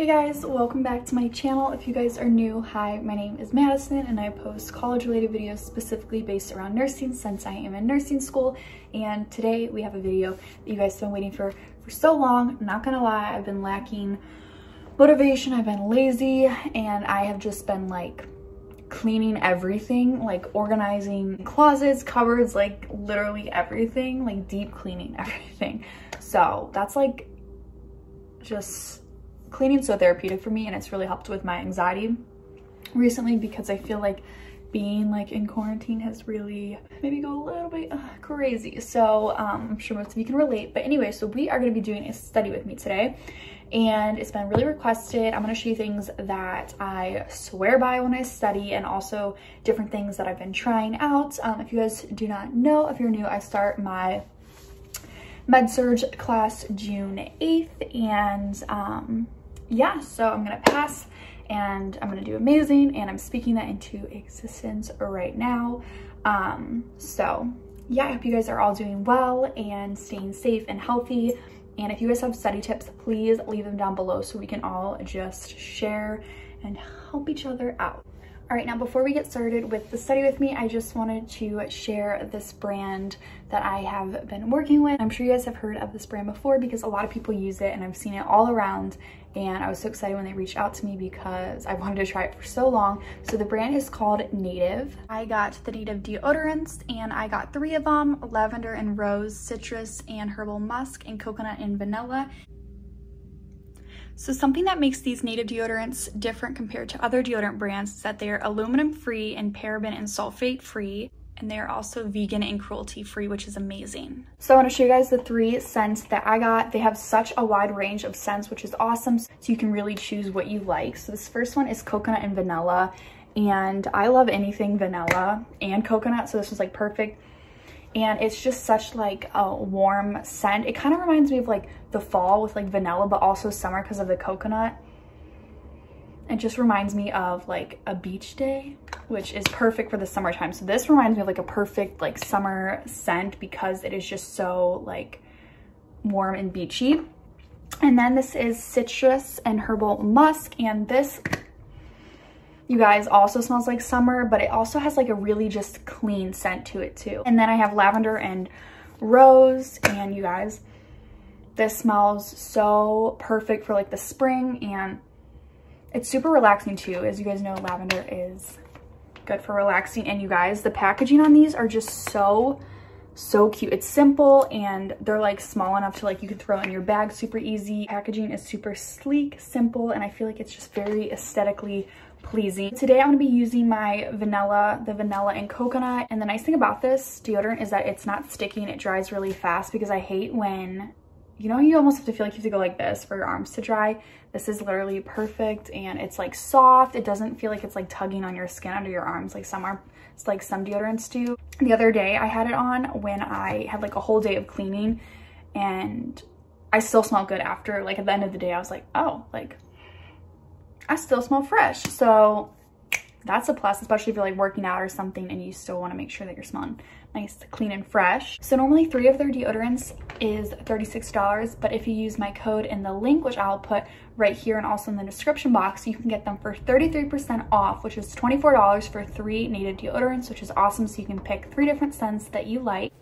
Hey guys, welcome back to my channel. If you guys are new, hi, my name is Madison and I post college related videos specifically based around nursing since I am in nursing school. And today we have a video that you guys have been waiting for so long. I'm not gonna lie, I've been lacking motivation, I've been lazy, and I have just been like cleaning everything, like organizing closets, cupboards, like literally everything, like deep cleaning everything. So that's like just cleaning's so therapeutic for me, and it's really helped with my anxiety recently because I feel like being like in quarantine has really made me go a little bit crazy. So I'm sure most of you can relate, but anyway, so we are going to be doing a study with me today and it's been really requested. I'm going to show you things that I swear by when I study and also different things that I've been trying out. If you guys do not know, if you're new, I start my med surge class June 8th and yeah, so I'm gonna pass and I'm gonna do amazing, and I'm speaking that into existence right now. So yeah, I hope you guys are all doing well and staying safe and healthy. And if you guys have study tips, please leave them down below so we can all just share and help each other out. All right, now before we get started with the study with me, I just wanted to share this brand that I have been working with. I'm sure you guys have heard of this brand before because a lot of people use it and I've seen it all around, and I was so excited when they reached out to me because I wanted to try it for so long. So the brand is called Native. I got the Native deodorants and I got 3 of them, lavender and rose, citrus and herbal musk, and coconut and vanilla. So something that makes these Native deodorants different compared to other deodorant brands is that they are aluminum free and paraben and sulfate free, and they're also vegan and cruelty free, which is amazing. So I want to show you guys the 3 scents that I got. They have such a wide range of scents, which is awesome, so you can really choose what you like. So this first one is coconut and vanilla, and I love anything vanilla and coconut, so this was like perfect. And it's just such like a warm scent. It kind of reminds me of like the fall with like vanilla, but also summer because of the coconut. It just reminds me of like a beach day, which is perfect for the summertime. So this reminds me of like a perfect like summer scent because it is just so like warm and beachy. And then this is citrus and herbal musk, and this, you guys, also smells like summer, but it also has like a really just clean scent to it too. And then I have lavender and rose, and you guys, this smells so perfect for like the spring, and it's super relaxing too. As you guys know, lavender is good for relaxing. And you guys, the packaging on these are just so cute. It's simple and they're like small enough to like you can throw in your bag super easy. Packaging is super sleek, simple, and I feel like it's just very aesthetically pleasing. Today I'm going to be using the vanilla and coconut. And the nice thing about this deodorant is that it's not sticky and it dries really fast, because I hate when, you know, you almost have to feel like you have to go like this for your arms to dry. This is literally perfect, and it's like soft. It doesn't feel like it's like tugging on your skin under your arms like some deodorants do. The other day I had it on when I had like a whole day of cleaning, and I still smell good after. Like at the end of the day I was like, oh, like I still smell fresh. So that's a plus, especially if you're like working out or something and you still want to make sure that you're smelling nice, clean, and fresh. So normally 3 of their deodorants is $36, but if you use my code in the link, which I'll put right here and also in the description box, you can get them for 33% off, which is $24 for 3 Native deodorants, which is awesome. So you can pick 3 different scents that you like.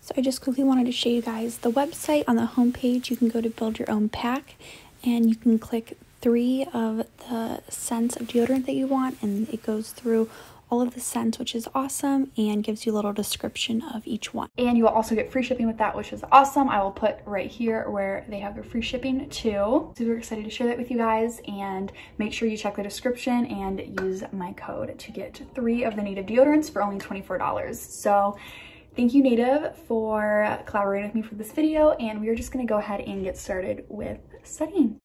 So I just quickly wanted to show you guys the website. On the homepage, you can go to build your own pack, and you can click 3 of the scents of deodorant that you want, and it goes through all of the scents, which is awesome, and gives you a little description of each one. And you will also get free shipping with that, which is awesome. I will put right here where they have their free shipping too. Super excited to share that with you guys, and make sure you check the description and use my code to get 3 of the Native deodorants for only $24. So thank you, Native, for collaborating with me for this video, and we are just going to go ahead and get started with studying.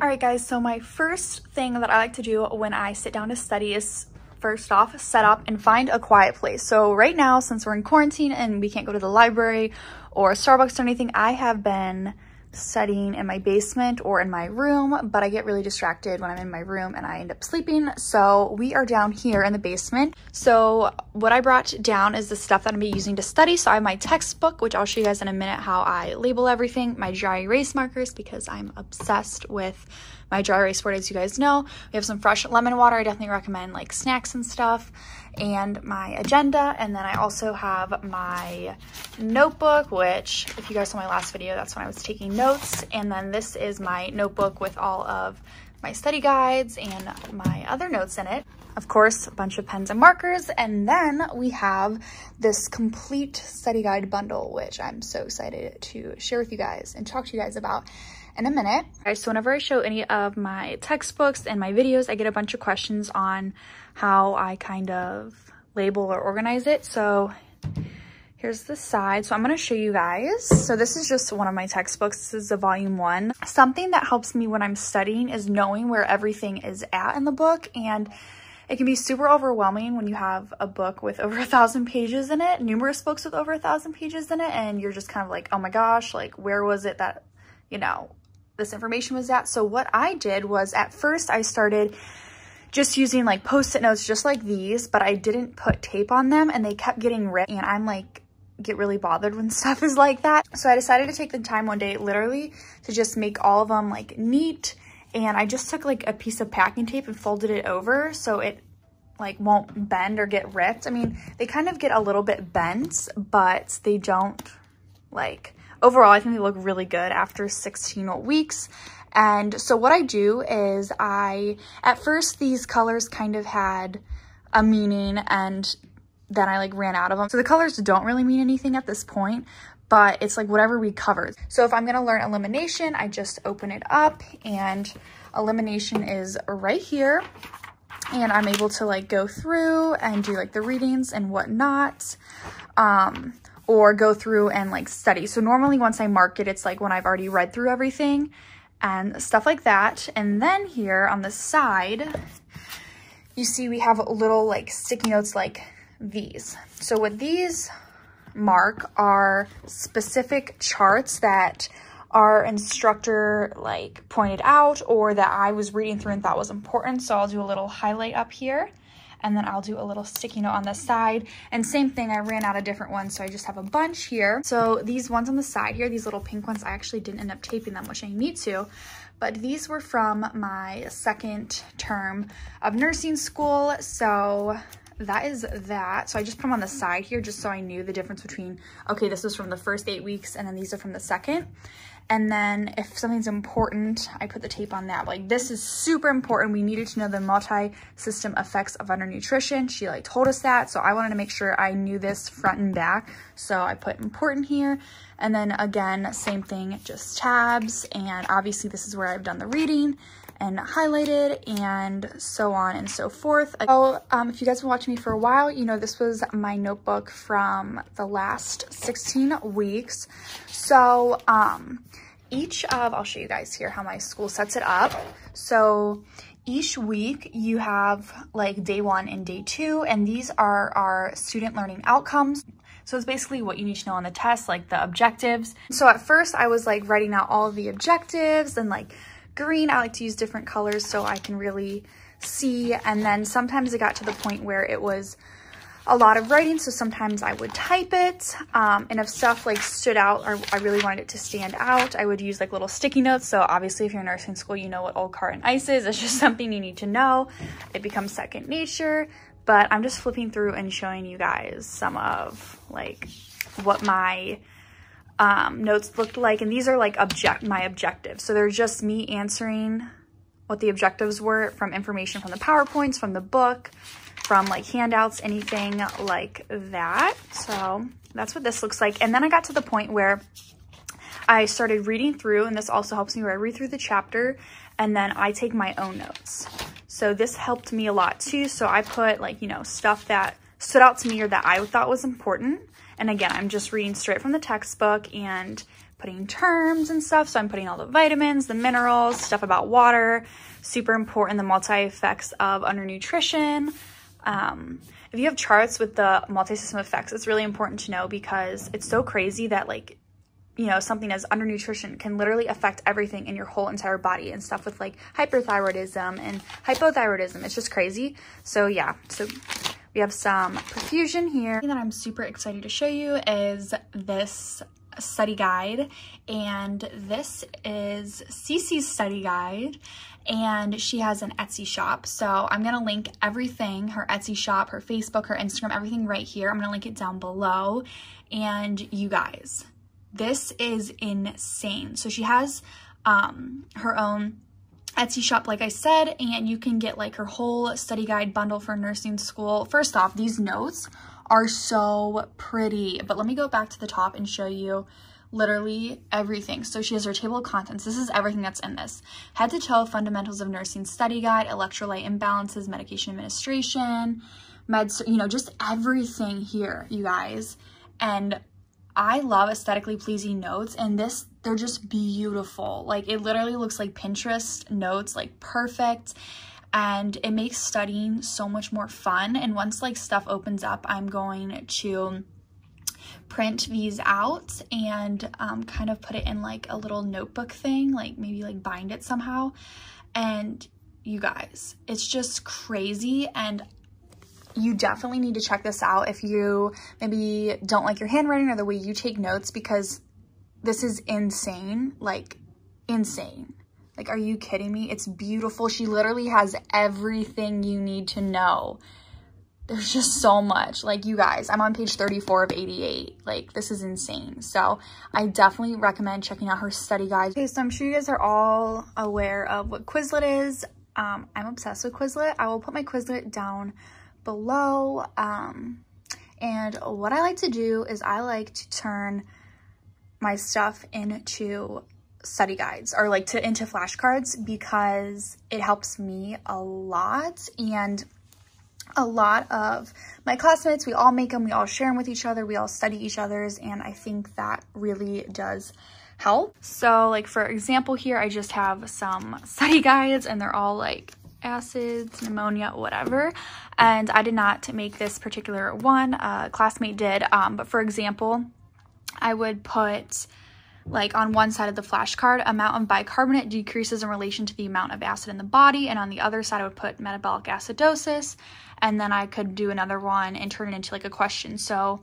All right guys, so my first thing that I like to do when I sit down to study is first off, set up and find a quiet place. So right now, since we're in quarantine and we can't go to the library or Starbucks or anything, I have been studying in my basement or in my room, but I get really distracted when I'm in my room and I end up sleeping. So we are down here in the basement. So what I brought down is the stuff that I'm gonna be using to study. So I have my textbook, which I'll show you guys in a minute how I label everything, my dry erase markers because I'm obsessed with my dry erase board, as you guys know. We have some fresh lemon water. I definitely recommend like snacks and stuff, and my agenda. And then I also have my notebook, which if you guys saw my last video, that's when I was taking notes. And then this is my notebook with all of my study guides and my other notes in it. Of course, a bunch of pens and markers. And then we have this complete study guide bundle, which I'm so excited to share with you guys and talk to you guys about in a minute. All right, so whenever I show any of my textbooks and my videos, I get a bunch of questions on how I kind of label or organize it. So here's the side. So I'm going to show you guys. So this is just one of my textbooks. This is the volume 1. Something that helps me when I'm studying is knowing where everything is at in the book, and it can be super overwhelming when you have a book with over 1,000 pages in it, numerous books with over 1,000 pages in it, and you're just kind of like, oh my gosh, like where was it that, you know, this information was at? So what I did was at first I started just using like post-it notes just like these, but I didn't put tape on them and they kept getting ripped, and I'm like, get really bothered when stuff is like that. So I decided to take the time one day literally to just make all of them like neat. And I just took like a piece of packing tape and folded it over so it like won't bend or get ripped. I mean, they kind of get a little bit bent, but they don't like, overall, I think they look really good after 16 weeks. And so what I do is at first these colors kind of had a meaning, and then I like ran out of them. So the colors don't really mean anything at this point, but it's like whatever we covered. So if I'm gonna learn elimination, I just open it up, and elimination is right here. And I'm able to like go through and do like the readings and whatnot, or go through and like study. So normally once I mark it, it's like when I've already read through everything and stuff like that. And then here on the side, you see we have little like sticky notes like these. So what these mark are specific charts that our instructor like pointed out, or that I was reading through and thought was important. So I'll do a little highlight up here, and then I'll do a little sticky note on the side. And same thing, I ran out of different ones, so I just have a bunch here. So these ones on the side here, these little pink ones, I actually didn't end up taping them, which I need to, but these were from my second term of nursing school. So that is that. So I just put them on the side here just so I knew the difference between, okay, this was from the first 8 weeks, and then these are from the second. And then if something's important, I put the tape on that. Like, this is super important. We needed to know the multi-system effects of undernutrition. She like told us that. So I wanted to make sure I knew this front and back. So I put important here. And then again, same thing, just tabs. And obviously this is where I've done the reading and highlighted and so on and so forth. So if you guys have been watching me for a while, you know this was my notebook from the last 16 weeks. So I'll show you guys here how my school sets it up. So each week you have like day 1 and day 2, and these are our student learning outcomes. So it's basically what you need to know on the test, like the objectives. So at first I was like writing out all the objectives, and like green, I like to use different colors so I can really see. And then sometimes it got to the point where it was a lot of writing, so sometimes I would type it, and if stuff like stood out or I really wanted it to stand out, I would use like little sticky notes. So obviously if you're in nursing school, you know what old cart and ice is. It's just something you need to know. It becomes second nature. But I'm just flipping through and showing you guys some of like what my notes looked like, and these are like my objectives. So they're just me answering what the objectives were from information from the PowerPoints, from the book, from like handouts, anything like that. So that's what this looks like. And then I got to the point where I started reading through, and this also helps me where I read through the chapter and then I take my own notes. So this helped me a lot too. So I put like, you know, stuff that stood out to me or that I thought was important. And again, I'm just reading straight from the textbook and putting terms and stuff. So I'm putting all the vitamins, the minerals, stuff about water, super important, the multi-effects of undernutrition. If you have charts with the multi-system effects, it's really important to know because it's so crazy that like you know, something as undernutrition can literally affect everything in your whole entire body, and stuff with like hyperthyroidism and hypothyroidism. It's just crazy. So yeah, so we have some perfusion here. That I'm super excited to show you is this study guide, and this is Cece's study guide, and she has an Etsy shop. So I'm gonna link everything, her Etsy shop, her Facebook, her Instagram, everything right here. I'm gonna link it down below. And you guys, this is insane. So she has her own Etsy shop, like I said, and you can get like her whole study guide bundle for nursing school. First off, these notes are so pretty, but let me go back to the top and show you literally everything. So she has her table of contents. This is everything that's in this head to toe fundamentals of nursing study guide, electrolyte imbalances, medication administration, meds, you know, just everything here, you guys. And I love aesthetically pleasing notes, and this, they're just beautiful. Like, it literally looks like Pinterest notes, like perfect, and it makes studying so much more fun. And once like stuff opens up, I'm going to print these out and kind of put it in like a little notebook thing, like maybe like bind it somehow. And you guys, it's just crazy, and you definitely need to check this out if you maybe don't like your handwriting or the way you take notes, because this is insane, like insane. Like, are you kidding me? It's beautiful. She literally has everything you need to know. There's just so much. Like, you guys, I'm on page 34 of 88. Like, this is insane. So I definitely recommend checking out her study guide. Okay, so I'm sure you guys are all aware of what Quizlet is. I'm obsessed with Quizlet. I will put my Quizlet down below. And what I like to do is I like to turn my stuff into study guides, or like into flashcards, because it helps me a lot. And a lot of my classmates, we all make them, we all share them with each other, we all study each other's, and I think that really does help. So like, for example, here I just have some study guides, and they're all like acids, pneumonia, whatever, and I did not make this particular one, a classmate did. But for example, I would put like on one side of the flashcard, amount of bicarbonate decreases in relation to the amount of acid in the body, and on the other side I would put metabolic acidosis, and then I could do another one and turn it into like a question. So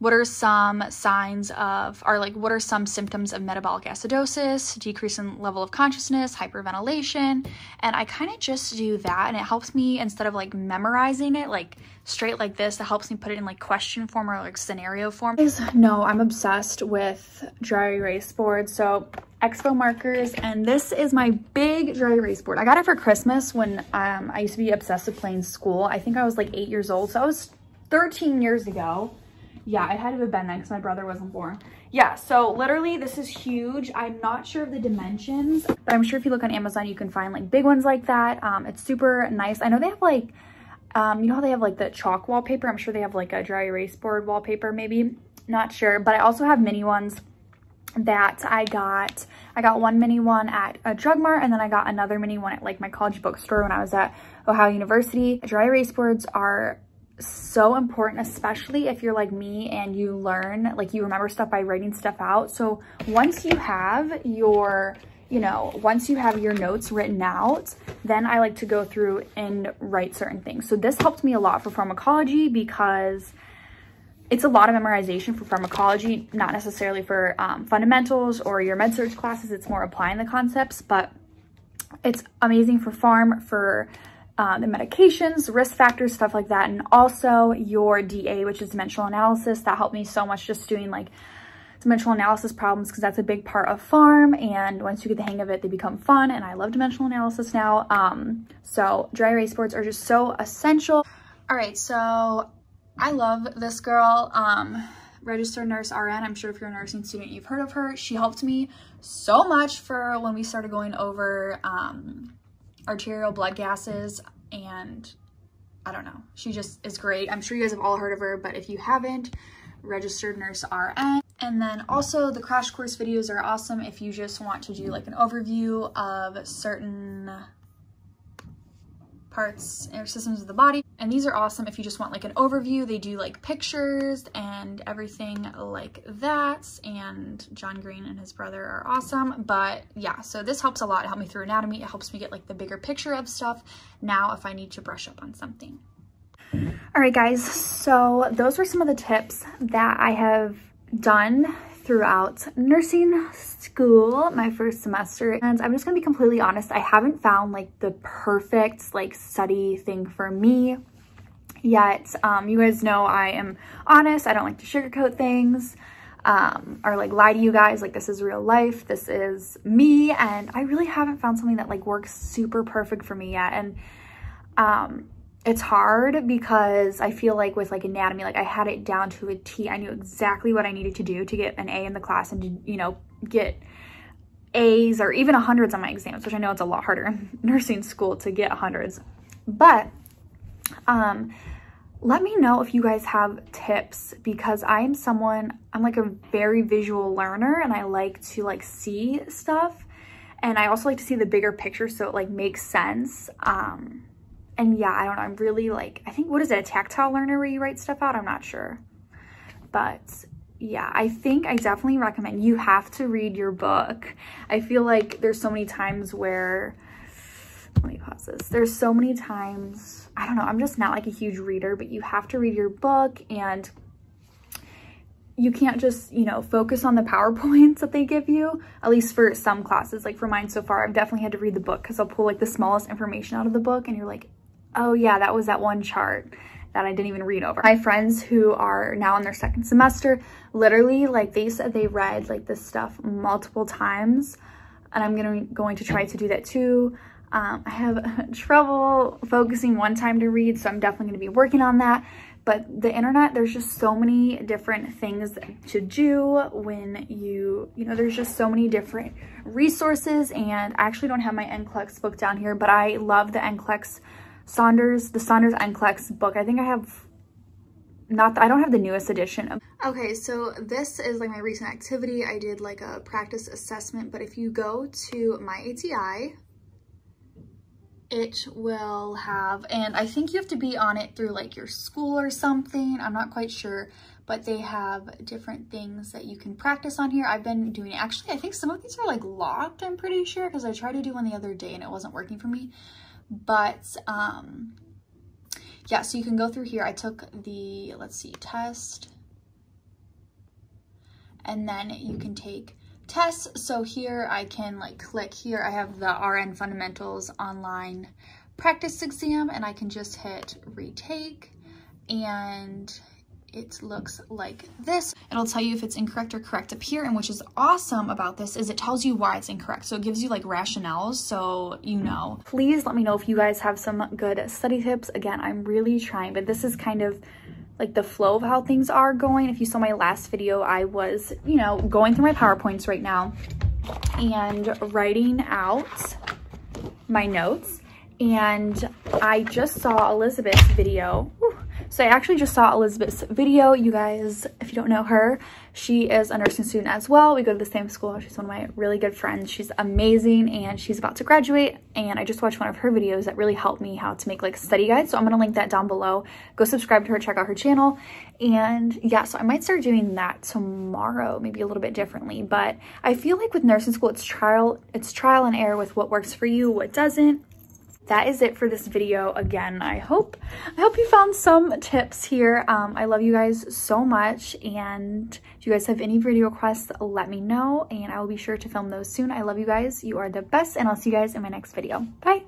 what are some signs of, or like what are some symptoms of metabolic acidosis, decrease in level of consciousness, hyperventilation? And I kind of just do that, and it helps me, instead of like memorizing it like straight like this, it helps me put it in like question form or like scenario form. No, I'm obsessed with dry erase boards, so Expo markers, and this is my big dry erase board. I got it for Christmas when I used to be obsessed with playing school. I think I was like 8 years old, so I was 13 years ago. Yeah, it had to have been that because my brother wasn't born. Yeah, so literally this is huge. I'm not sure of the dimensions, but I'm sure if you look on Amazon, you can find like big ones like that. It's super nice. I know they have like, you know how they have like the chalk wallpaper? I'm sure they have like a dry erase board wallpaper, maybe. Not sure, but I also have mini ones that I got. I got one mini one at a drug mart, and then I got another mini one at like my college bookstore when I was at Ohio University. Dry erase boards are so important, especially if you're like me and you learn, like you remember stuff by writing stuff out. So once you have your, you know, once you have your notes written out, then I like to go through and write certain things. So this helped me a lot for pharmacology, because it's a lot of memorization for pharmacology, not necessarily for fundamentals or your med surg classes. It's more applying the concepts, but it's amazing for pharm, for the medications, risk factors, stuff like that. And also your DA, which is dimensional analysis. That helped me so much, just doing like dimensional analysis problems, because that's a big part of pharm, and once you get the hang of it, they become fun, and I love dimensional analysis now. So dry erase boards are just so essential. All right, so I love this girl, registered nurse RN. I'm sure if you're a nursing student, you've heard of her. She helped me so much for when we started going over arterial blood gases, and I don't know, she just is great. I'm sure you guys have all heard of her, but if you haven't, registered nurse RN. And then also the crash course videos are awesome if you just want to do like an overview of certain parts or systems of the body. And these are awesome if you just want like an overview. They do like pictures and everything like that. And John Green and his brother are awesome. But yeah, so this helps a lot. It helped me through anatomy. It helps me get like the bigger picture of stuff now if I need to brush up on something. All right, guys. So those were some of the tips that I have done throughout nursing school, my first semester. And I'm just gonna be completely honest, I haven't found like the perfect like study thing for me yet. You guys know I am honest. I don't like to sugarcoat things or like lie to you guys. Like, this is real life, this is me, and I really haven't found something that like works super perfect for me yet. And it's hard because I feel like with like anatomy, like I had it down to a T. I knew exactly what I needed to do to get an A in the class and to, you know, get A's or even 100s on my exams, which I know it's a lot harder in nursing school to get 100s. But let me know if you guys have tips, because I'm like a very visual learner and I like to like see stuff. And I also like to see the bigger picture so it like makes sense. And yeah, I don't know, I'm really like, I think, what is it, a tactile learner where you write stuff out? I'm not sure. But yeah, I think I definitely recommend you have to read your book. I feel like there's so many times where, let me pause this. There's so many times, I don't know, I'm just not like a huge reader, but you have to read your book and you can't just, you know, focus on the PowerPoints that they give you, at least for some classes. Like for mine so far, I've definitely had to read the book because I'll pull like the smallest information out of the book and you're like, oh yeah, that was that one chart that I didn't even read over. My friends who are now in their second semester, literally like they said they read like this stuff multiple times, and I'm going to try to do that too. I have trouble focusing one time to read, so I'm definitely going to be working on that. But the internet, there's just so many different things to do when you know, there's just so many different resources. And I actually don't have my NCLEX book down here, but I love the NCLEX Saunders NCLEX book. I think I have I don't have the newest edition. Okay, so this is like my recent activity. I did like a practice assessment, but if you go to my ATI, it will have, and I think you have to be on it through like your school or something. I'm not quite sure, but they have different things that you can practice on here. I've been doing, actually, I think some of these are like locked, I'm pretty sure, because I tried to do one the other day and it wasn't working for me. But yeah, so you can go through here. I took the, let's see, test, and then you can take tests. So here I can like click here. I have the RN Fundamentals online practice exam, and I can just hit retake, and it looks like this. It'll tell you if it's incorrect or correct up here. And which is awesome about this is it tells you why it's incorrect. So it gives you like rationales, so you know. Please let me know if you guys have some good study tips. Again, I'm really trying, but this is kind of like the flow of how things are going. If you saw my last video, I was, you know, going through my PowerPoints right now and writing out my notes. And I just saw Elizabeth's video. Whew. So I actually just saw Elizabeth's video. You guys, if you don't know her, she is a nursing student as well. We go to the same school. She's one of my really good friends. She's amazing, and she's about to graduate. And I just watched one of her videos that really helped me how to make like study guides. So I'm gonna link that down below. Go subscribe to her, check out her channel. And yeah, so I might start doing that tomorrow, maybe a little bit differently. But I feel like with nursing school, it's trial and error with what works for you, what doesn't. That is it for this video. Again, I hope you found some tips here. I love you guys so much, and if you guys have any video requests, let me know, and I will be sure to film those soon. I love you guys. You are the best, and I'll see you guys in my next video. Bye.